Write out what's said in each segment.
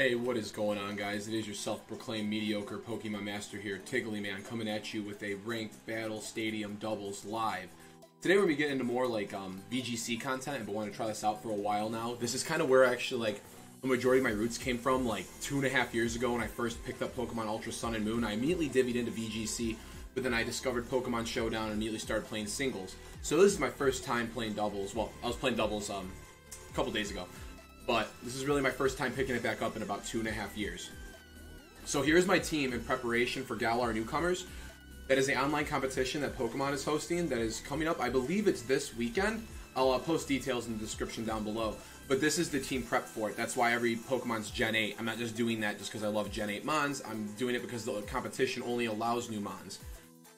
Hey, what is going on, guys? It is your self-proclaimed mediocre Pokemon Master here, Tiggly Man, coming at you with a ranked battle stadium doubles live. Today we're going to be getting into more like VGC content, but want to try this out for a while now. This is kind of where actually like the majority of my roots came from. Like 2.5 years ago when I first picked up Pokemon Ultra Sun and Moon, I immediately divvied into VGC, but then I discovered Pokemon Showdown and immediately started playing singles. So this is my first time playing doubles. Well, I was playing doubles a couple days ago. But this is really my first time picking it back up in about 2.5 years. So here's my team in preparation for Galar Newcomers. That is an online competition that Pokemon is hosting that is coming up. I believe it's this weekend. I'll post details in the description down below. But this is the team prep for it. That's why every Pokemon's Gen 8. I'm not just doing that just because I love Gen 8 Mons. I'm doing it because the competition only allows new Mons.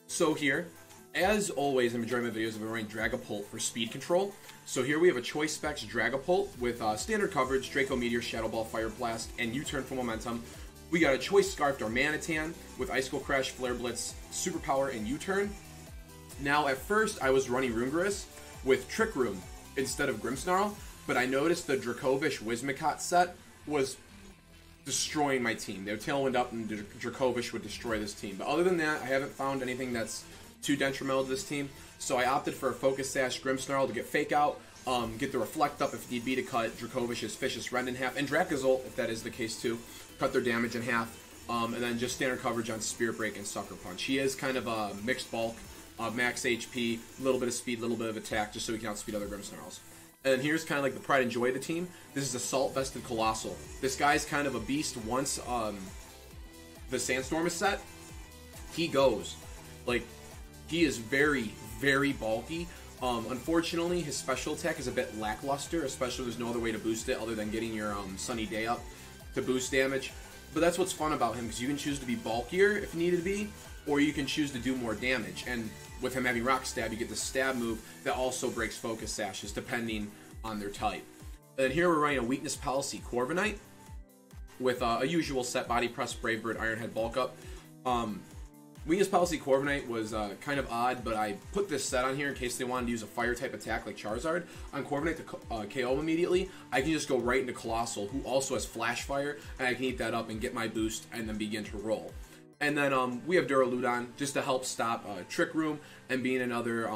So here, as always, the majority of my videos have been running Dragapult for speed control. So here we have a Choice Specs Dragapult with standard coverage, Draco Meteor, Shadow Ball, Fire Blast, and U-Turn for momentum. We got a Choice Scarf Darmanitan with Icicle Crash, Flare Blitz, Superpower, and U-Turn. Now at first I was running Runguris with Trick Room instead of Grimmsnarl, but I noticed the Dracovish Whimsicott set was destroying my team. They would Tailwind up and Dracovish would destroy this team. But other than that, I haven't found anything that's too detrimental to this team, so I opted for a Focus Sash Grimmsnarl to get Fake Out, get the Reflect up if need be to cut Dracovish's Vicious Rend in half, and Dracozolt, if that is the case too, cut their damage in half, and then just standard coverage on Spirit Break and Sucker Punch. He is kind of a mixed bulk, max HP, a little bit of speed, a little bit of attack, just so he can outspeed other Grimmsnarls. And here's kind of like the pride and joy of the team. This is Assault Vested Colossal. This guy's kind of a beast. Once the Sandstorm is set, he goes. Like, he is very, very bulky. Unfortunately, his special attack is a bit lackluster, especially there's no other way to boost it other than getting your Sunny Day up to boost damage. But that's what's fun about him, because you can choose to be bulkier if needed to be, or you can choose to do more damage. And with him having Rock Stab, you get the stab move that also breaks Focus Sashes, depending on their type. And here we're running a Weakness Policy Corviknight with a usual set: Body Press, Brave Bird, Iron Head, Bulk Up. Weakness Policy Corviknight was kind of odd, but I put this set on here in case they wanted to use a fire-type attack like Charizard on Corviknight to KO immediately. I can just go right into Colossal, who also has Flash Fire, and I can eat that up and get my boost and then begin to roll. And then we have Duraludon just to help stop Trick Room and being another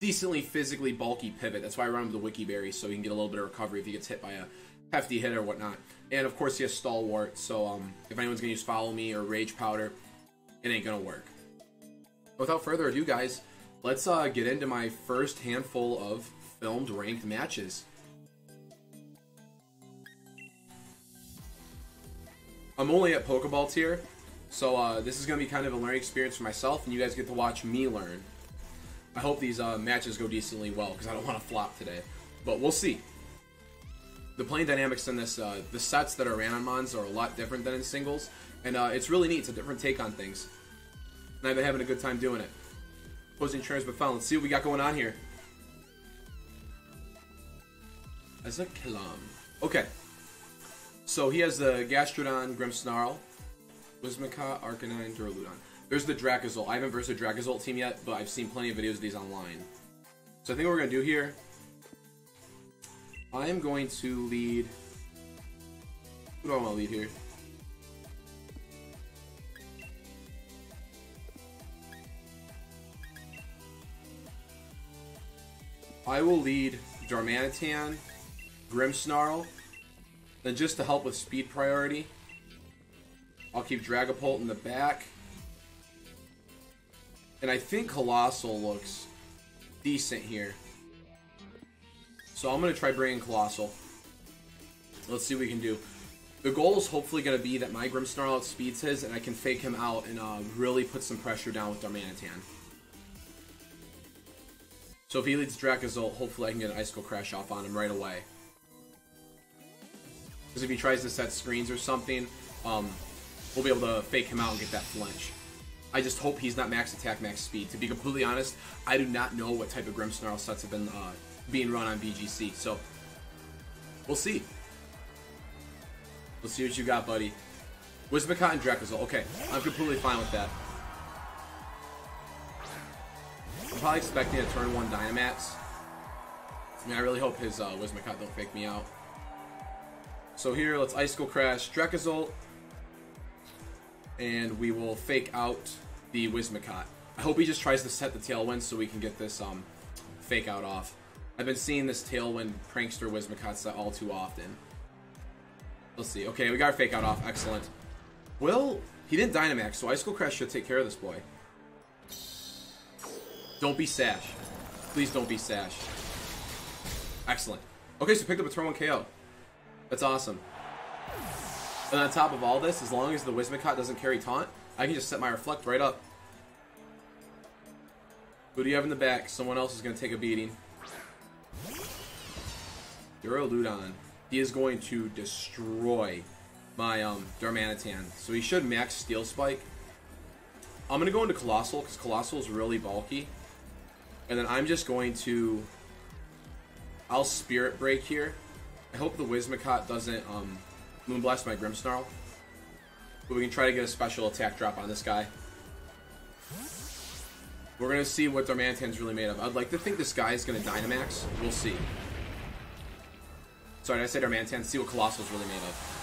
decently physically bulky pivot. That's why I run him with the Wiki Berry, so he can get a little bit of recovery if he gets hit by a hefty hit or whatnot. And of course he has Stalwart, so if anyone's going to use Follow Me or Rage Powder, it ain't gonna work. Without further ado, guys, let's get into my first handful of filmed ranked matches. I'm only at Pokeball tier, so this is gonna be kind of a learning experience for myself, and you guys get to watch me learn. I hope these matches go decently well, because I don't want to flop today, but we'll see. The playing dynamics in this, the sets that are ran on Mons are a lot different than in singles, and it's really neat. It's a different take on things, and I've been having a good time doing it. Opposing trainers, but fine. Let's see what we got going on here. As a Kalam. Okay. So he has the Gastrodon, Grimmsnarl, Whimsicott, Arcanine, Duraludon. There's the Dracozolt. I haven't versed a Dracozolt team yet, but I've seen plenty of videos of these online. So I think what we're going to do here, I am going to lead... Who do I want to lead here? I will lead Darmanitan, Grimmsnarl, then just to help with speed priority, I'll keep Dragapult in the back. And I think Colossal looks decent here. So I'm going to try bringing Colossal. Let's see what we can do. The goal is hopefully going to be that my Grimmsnarl outspeeds his and I can fake him out and really put some pressure down with Darmanitan. So if he leads Dracozolt, hopefully I can get an Icicle Crash off on him right away. Because if he tries to set screens or something, we'll be able to fake him out and get that flinch. I just hope he's not max attack, max speed. To be completely honest, I do not know what type of Grimmsnarl sets have been being run on VGC, so we'll see. We'll see what you got, buddy. Whimsicott and Dracozolt. Okay, I'm completely fine with that. I'm probably expecting a turn 1 Dynamax. I mean, I really hope his Whimsicott don't fake me out. So here, let's Icicle Crash Dracozolt. And we will fake out the Whimsicott. I hope he just tries to set the Tailwind so we can get this fake out off. I've been seeing this Tailwind prankster Whimsicott set all too often. Let's see. Okay, we got our fake out off. Excellent. Will... He didn't Dynamax, so Icicle Crash should take care of this boy. Don't be Sash. Please don't be Sash. Excellent. Okay, so picked up a turn 1 KO. That's awesome. And on top of all this, as long as the Whimsicott doesn't carry Taunt, I can just set my Reflect right up. Who do you have in the back? Someone else is going to take a beating. Duraludon. He is going to destroy my Darmanitan. So he should Max Steel Spike. I'm going to go into Colossal because Colossal is really bulky. And then I'm just going to... I'll Spirit Break here. I hope the Whimsicott doesn't Moonblast my Grimmsnarl. But we can try to get a special attack drop on this guy. We're going to see what Darmanitan's really made of. I'd like to think this guy is going to Dynamax. We'll see. Sorry, did I say Darmanitan? See what Colossal's really made of.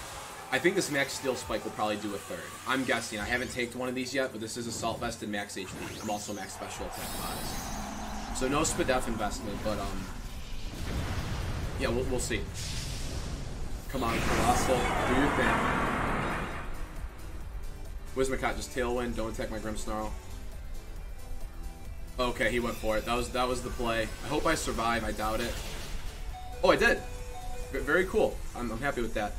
I think this Max Steel Spike will probably do a third. I'm guessing. I haven't taken one of these yet, but this is Assault Vested Max HP. I'm also Max Special Attack modest. So no Spadef investment, but, yeah, we'll see. Come on, Colossal. Do your thing. Whimsicott just Tailwind. Don't attack my Grimmsnarl. Okay, he went for it. That was the play. I hope I survive. I doubt it. Oh, I did. Very cool. I'm happy with that.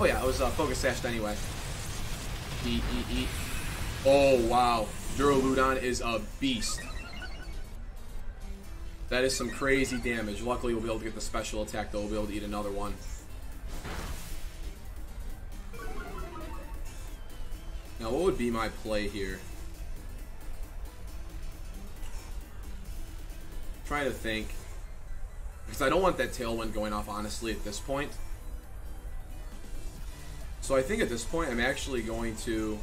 Oh yeah, I was Focus Sashed anyway. Eat, eat, eat. Oh wow, Duraludon is a beast. That is some crazy damage. Luckily we'll be able to get the special attack though, we'll be able to eat another one. Now what would be my play here? I'm trying to think. Because I don't want that Tailwind going off honestly at this point. So I think at this point I'm actually going to...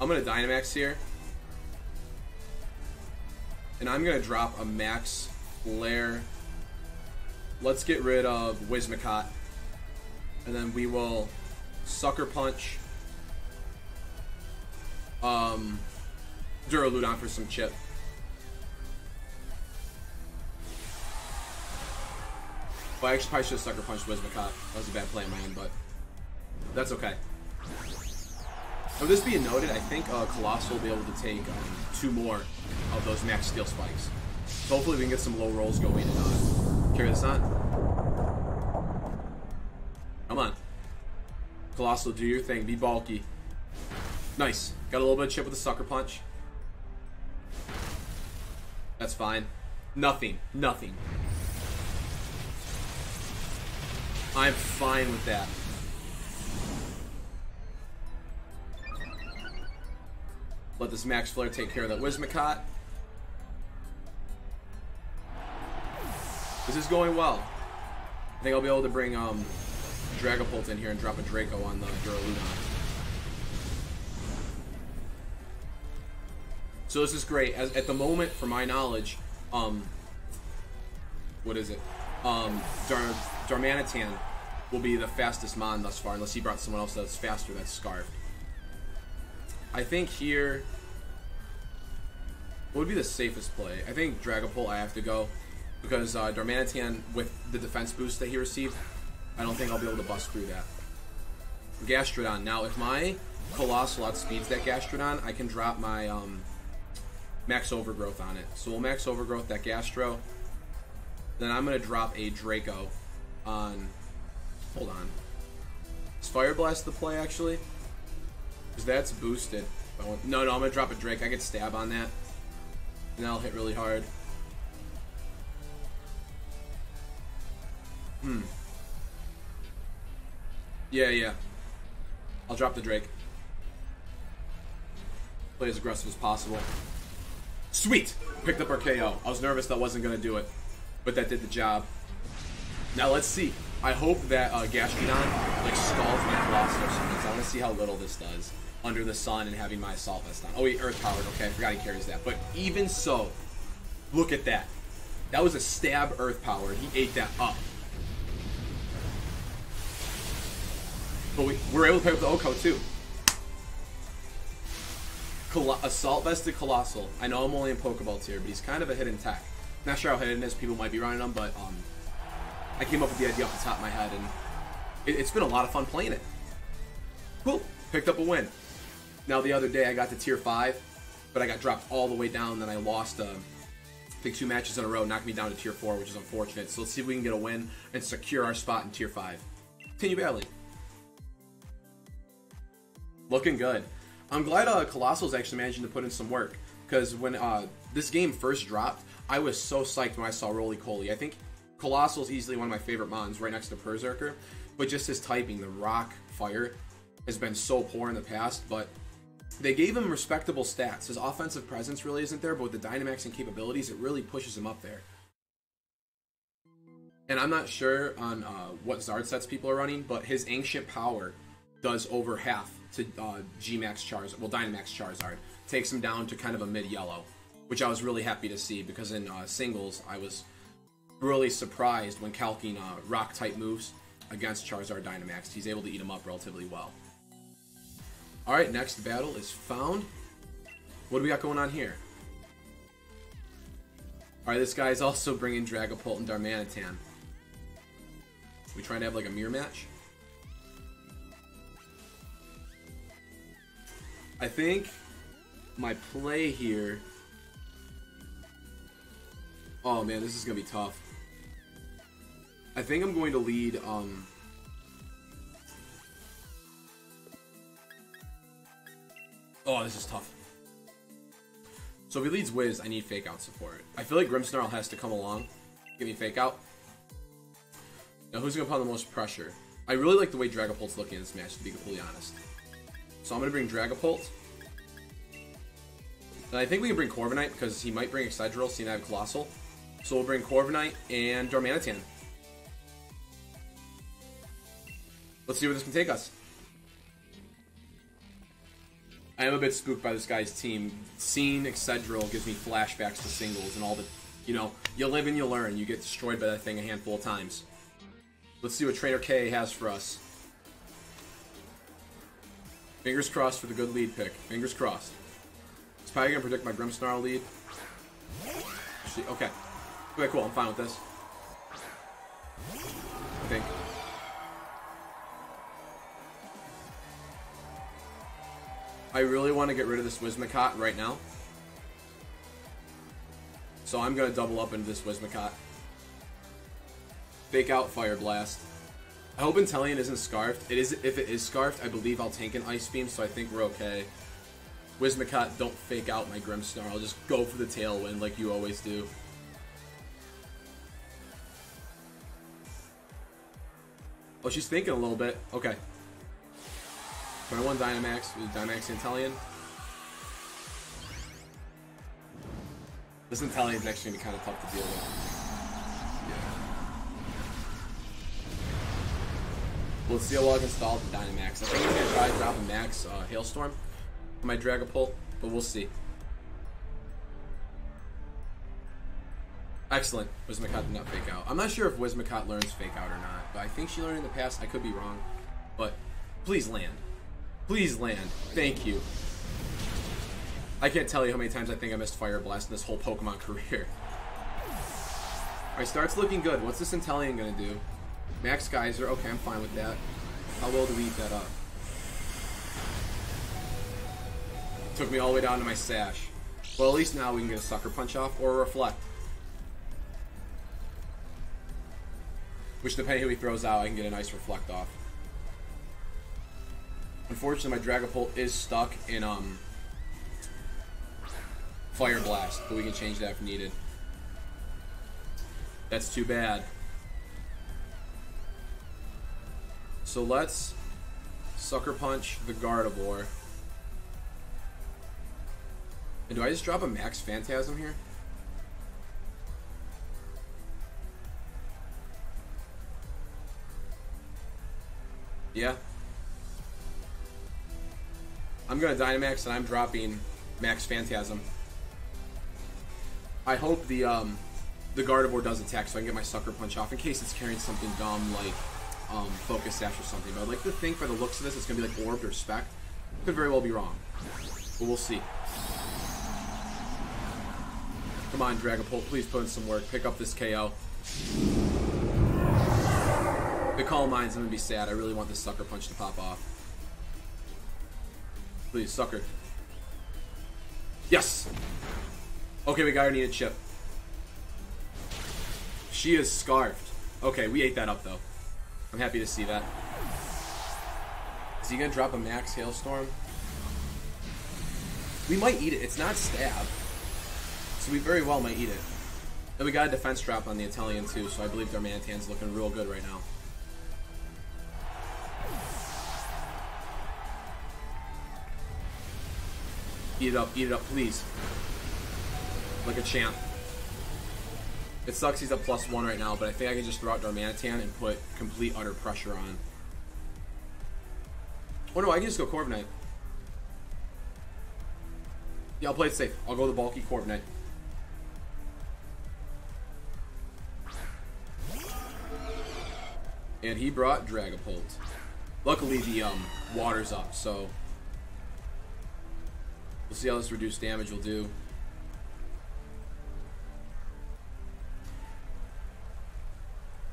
I'm going to Dynamax here. And I'm going to drop a Max Flare. Let's get rid of Whimsicott. And then we will Sucker Punch Duraludon for some chip. Well, I actually probably should have Sucker Punched Whimsicott. That was a bad play on my end, but that's okay. Now, this being noted, I think Colossal will be able to take 2 more of those Max Steel Spikes. So hopefully we can get some low rolls going and carry this on. Come on. Colossal, do your thing. Be bulky. Nice. Got a little bit of chip with the Sucker Punch. That's fine. Nothing. Nothing. I'm fine with that. Let this Max Flare take care of that Whimsicott. This is going well. I think I'll be able to bring Dragapult in here and drop a Draco on the Duraludon. So this is great. As at the moment, for my knowledge, what is it? Darmanitan will be the fastest Mon thus far, unless he brought someone else that's faster, that's Scarfed. I think here... What would be the safest play? I think Dragapult I have to go, because Darmanitan, with the defense boost that he received, I don't think I'll be able to bust through that. Gastrodon. Now, if my Colossal outspeeds that Gastrodon, I can drop my Max Overgrowth on it. So we'll Max Overgrowth that Gastro. Then I'm going to drop a Draco on... Hold on. Is Fire Blast the play, actually? Because that's boosted. No, I'm going to drop a Drake. I could stab on that. And that'll hit really hard. Yeah. I'll drop the Drake. Play as aggressive as possible. Sweet! Picked up our KO. I was nervous that wasn't going to do it. But that did the job. Now let's see. I hope that Gastrodon like stalls my Colossal or something. I want to see how little this does under the sun and having my Assault Vest on. Oh, he Earth Powered. Okay, I forgot he carries that. But even so, look at that. That was a stab Earth Powered. He ate that up. But we're able to pick up the Oko too. Assault Vested Colossal. I know I'm only in Pokeball tier, but he's kind of a hidden tech. Not sure how hidden is. People might be running him, but I came up with the idea off the top of my head, and it's been a lot of fun playing it. Cool. Picked up a win. Now the other day I got to tier 5, but I got dropped all the way down. Then I lost, I think, 2 matches in a row, knocked me down to tier 4, which is unfortunate. So let's see if we can get a win and secure our spot in tier 5. Continue battling. Looking good. I'm glad Colossal's actually managing to put in some work, because when this game first dropped, I was so psyched when I saw Roly Coly. I think Colossal's easily one of my favorite mons, right next to Berserker, but just his typing, the rock, fire, has been so poor in the past, but they gave him respectable stats. His offensive presence really isn't there, but with the Dynamax and capabilities, it really pushes him up there. And I'm not sure on what Zard sets people are running, but his Ancient Power does over half to G-Max Charizard, well, Dynamax Charizard. Takes him down to kind of a mid-yellow, which I was really happy to see, because in singles, I was really surprised when calking rock-type moves against Charizard Dynamax. He's able to eat him up relatively well. Alright, next battle is Found. What do we got going on here? Alright, this guy is also bringing Dragapult and Darmanitan. We trying to have like a mirror match? I think my play here... Oh man, this is going to be tough. I think I'm going to lead... Oh, this is tough. So if he leads Wiz, I need Fake Out support. I feel like Grimmsnarl has to come along. Give me Fake Out. Now, who's going to put on the most pressure? I really like the way Dragapult's looking in this match, to be completely honest. So I'm going to bring Dragapult. And I think we can bring Corviknight, because he might bring Excadrill, seeing I have Colossal. So we'll bring Corviknight and Darmanitan. Let's see where this can take us. I am a bit spooked by this guy's team. Seeing Excadrill gives me flashbacks to singles and all the, you know, you live and you learn. You get destroyed by that thing a handful of times. Let's see what Trainer K has for us. Fingers crossed for the good lead pick. Fingers crossed. It's probably going to predict my Grimmsnarl lead. Actually, okay. Okay, cool. I'm fine with this. I think. I really want to get rid of this Whimsicott right now. So I'm going to double up into this Whimsicott. Fake Out Fire Blast. I hope Intelleon isn't Scarfed. It is. If it is Scarfed, I believe I'll tank an Ice Beam, so I think we're okay. Whimsicott, don't Fake Out my Grimmsnarl. Just go for the Tailwind like you always do. Oh, she's thinking a little bit. Okay. Turn 1 Dynamax, Dynamax Intelleon. This Intellion's actually going to be kind of tough to deal with. Yeah. We'll see how well I can stall the Dynamax. I think he's going to try to drop a Max Hailstorm for my Dragapult, but we'll see. Excellent. Whimsicott did not Fake Out. I'm not sure if Whimsicott learns Fake Out or not, but I think she learned in the past. I could be wrong, but please land. Please land. Thank you. I can't tell you how many times I think I missed Fire Blast in this whole Pokemon career. Alright, starts looking good. What's this Intelleon going to do? Max Geyser. Okay, I'm fine with that. How well do we eat that up? Took me all the way down to my Sash. Well, at least now we can get a Sucker Punch off or a Reflect. Which, depending who he throws out, I can get a nice Reflect off. Unfortunately, my Dragapult is stuck in Fire Blast, but we can change that if needed. That's too bad. So let's Sucker Punch the Gardevoir. And do I just drop a Max Phantasm here? Yeah. I'm going to Dynamax, and I'm dropping Max Phantasm. I hope the Gardevoir does attack so I can get my Sucker Punch off, in case it's carrying something dumb like Focus Sash or something. But I'd like to think by the looks of this, it's going to be like Orbed or Spec. Could very well be wrong. But we'll see. Come on, Dragapult. Please put in some work. Pick up this KO. If it calls mines, I'm going to be sad. I really want this Sucker Punch to pop off. Please, Sucker. Yes! Okay, we got our needed chip. She is scarfed. Okay, we ate that up, though. I'm happy to see that. Is he going to drop a Max Hailstorm? We might eat it. It's not Stab. So we very well might eat it. And we got a defense drop on the Intelleon, too, so I believe Darmanitan's looking real good right now. Eat it up, please. Like a champ. It sucks he's at +1 right now, but I think I can just throw out Darmanitan and put complete, utter pressure on. Oh no, I can just go Corviknight. Yeah, I'll play it safe. I'll go the bulky Corviknight. And he brought Dragapult. Luckily, the water's up, so... We'll see how this reduced damage will do.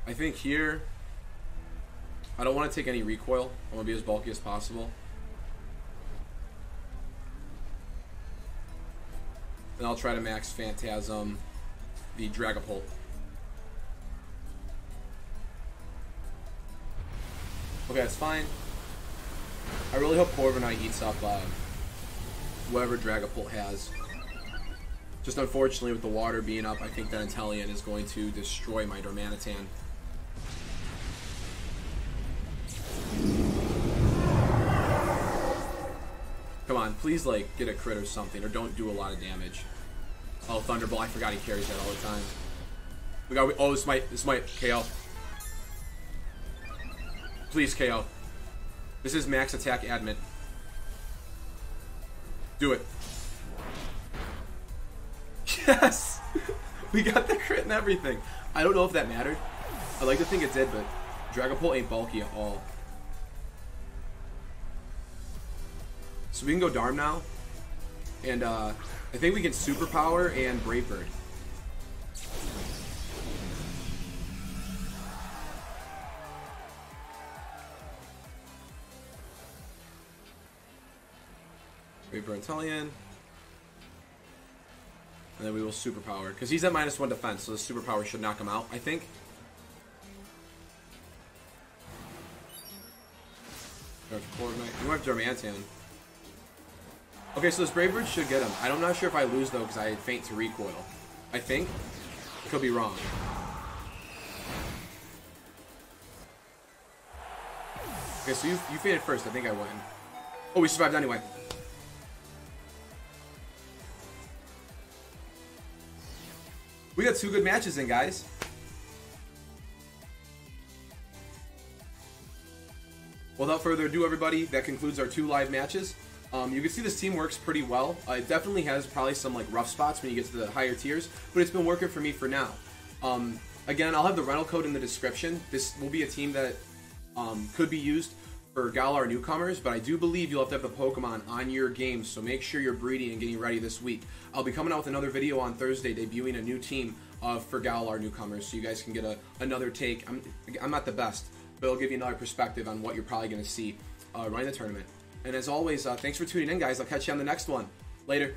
I think here, I don't want to take any recoil. I want to be as bulky as possible. And I'll try to max Phantasm the Dragapult. Okay, that's fine. I really hope Corviknight eats up whoever Dragapult has. Just unfortunately, with the water being up, I think that Intelleon is going to destroy my Darmanitan. Come on, please, like, get a crit or something, or don't do a lot of damage. Oh, Thunderbolt, I forgot he carries that all the time. We got, oh, this might KO. Please, KO. This is max attack admin. Do it. Yes! We got the crit and everything. I don't know if that mattered. I'd like to think it did, but Dragapult ain't bulky at all. So we can go Darm now. And I think we can Superpower and Brave Bird. Brave Bird Intelleon. And then we will Superpower. Because he's at -1 defense, so the Superpower should knock him out, I think. We went Darmanitan. Okay, so this Brave Bird should get him. I'm not sure if I lose, though, because I faint to recoil. I think. Could be wrong. Okay, so you fainted first. I think I won. Oh, we survived anyway. We got 2 good matches in, guys. Without further ado, everybody, that concludes our 2 live matches. You can see this team works pretty well. It definitely has probably some like rough spots when you get to the higher tiers, but it's been working for me for now. Again, I'll have the rental code in the description. This will be a team that could be used for Galar Newcomers, but I do believe you'll have to have the Pokemon on your game, so make sure you're breeding and getting ready this week. I'll be coming out with another video on Thursday, debuting a new team for Galar Newcomers, so you guys can get another take. I'm not the best, but it'll give you another perspective on what you're probably going to see running the tournament. And as always, thanks for tuning in, guys. I'll catch you on the next one. Later.